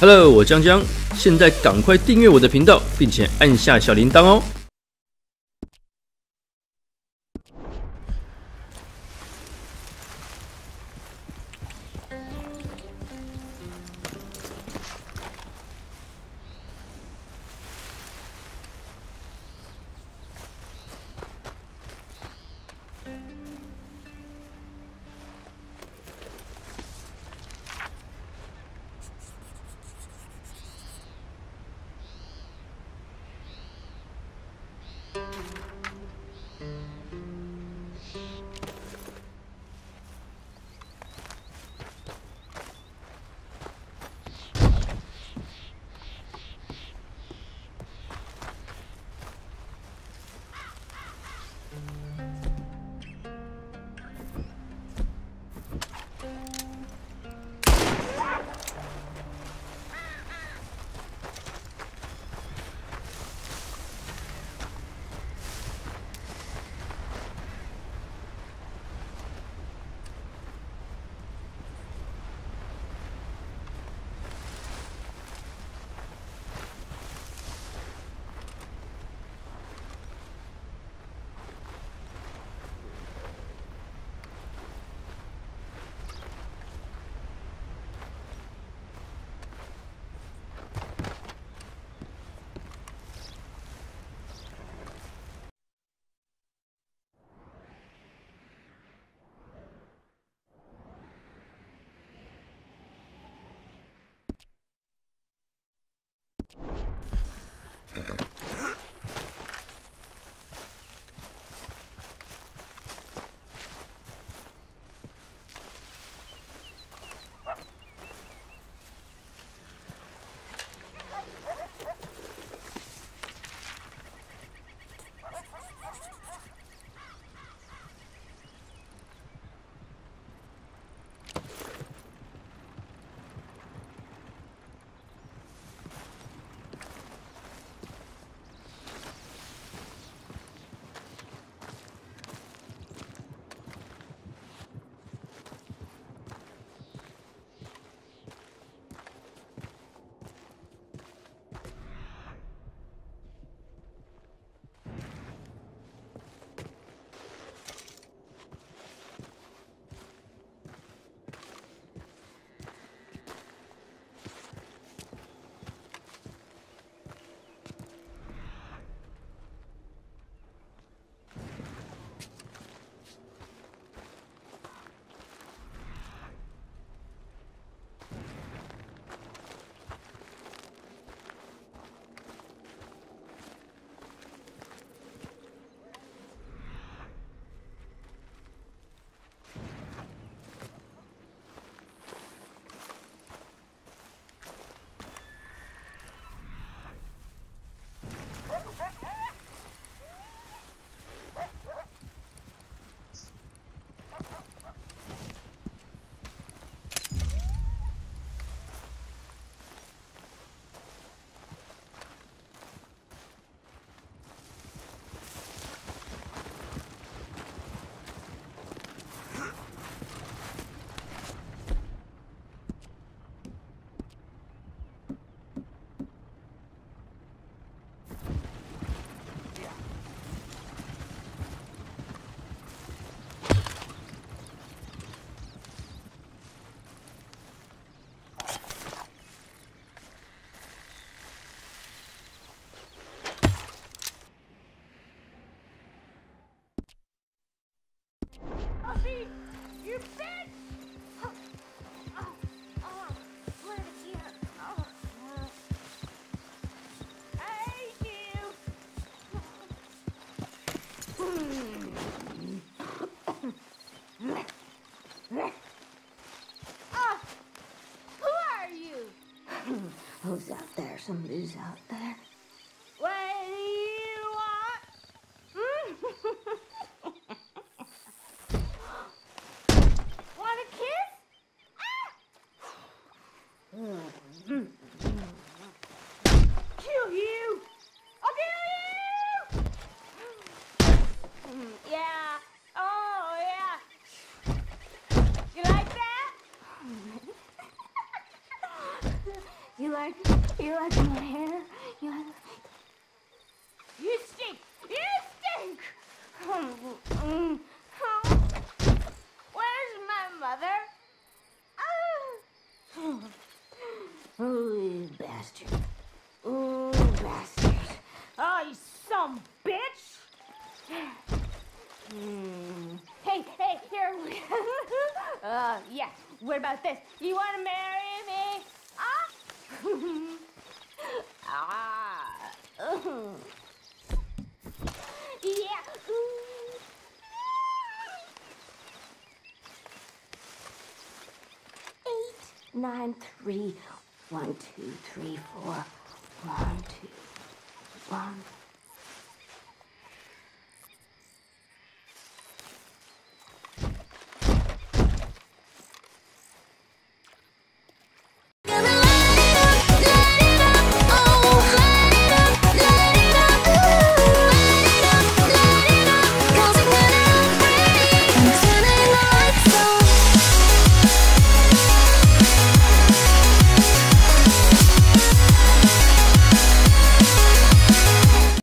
Hello， 我江江，现在赶快订阅我的频道，并且按下小铃铛哦。 Who's out there? Somebody's out there. What do you want? Want a kiss? Ah! Kill you! I'll kill you! You like my hair? You stink! You stink! Where's my mother? Oh, you bastard. Oh, bastard. Oh, you some bitch! Hey, here we go. Yeah, what about this? You want to marry me? Ah! Yeah! Ooh. 8, 9, 3, 1, 2, 3, 4, 1, 2, 1.